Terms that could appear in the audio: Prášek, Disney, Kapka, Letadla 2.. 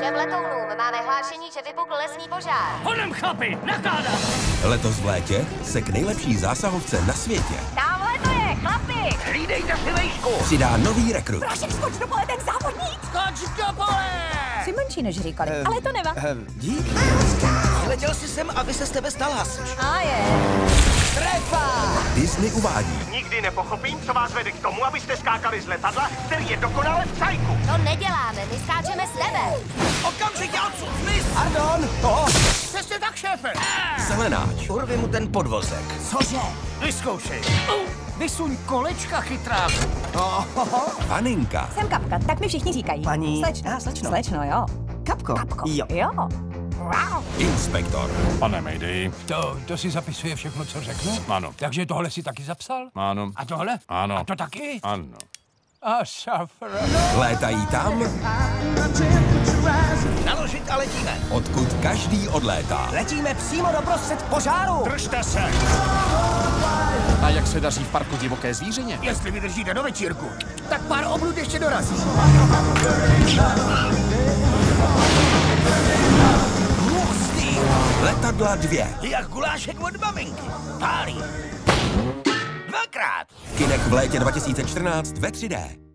Všem letounům máme hlášení, že vypukl lesní požár. Honem, chlapi, nakáda! Letos v létě se k nejlepší zásahovce na světě. Tam letuje, chlapi! Hlídejte si vejšku! Přidá nový rekrut. Prašek, skoč do pole, ten závodník! Skoč do pole! Jsi menší, než říkali, ale to neva. Díky. Letěl jsi sem, aby se z tebe stal hasič. A je. Trefa! Disney uvádí. Nikdy nepochopím, co vás vede k tomu, abyste skákali z letadla, který je dokonale v cajku. To neděláme, my skáčeme z nebe. Okamžitě odsud smysl! Pardon! To! Přesně tak, šéfe! Zelenáč. Urvi mu ten podvozek. Cože? Vyzkoušej. Vysuň kolečka, chytráku. Paninka. Jsem Kapka, tak mi všichni říkají. Paní... Slečno. Slečno, jo. Kapko. Kapko. Jo. Wow. Inspektor. Pane Mayday. To si zapisuje všechno, co řeknu? Ano. Takže tohle si taky zapsal? Ano. A tohle? Ano. A to taky? Ano. A safra. Létají tam. Naložit a letíme. Odkud každý odlétá. Letíme přímo doprostřed požáru. Držte se. A jak se daří v parku divoké zvířině? Jestli vydržíte do večírku, tak pár oblud ještě dorazí. Letadla 2. Jak gulášek od maminky. Pálí. Dvakrát. Kinek v létě 2014 ve 3D.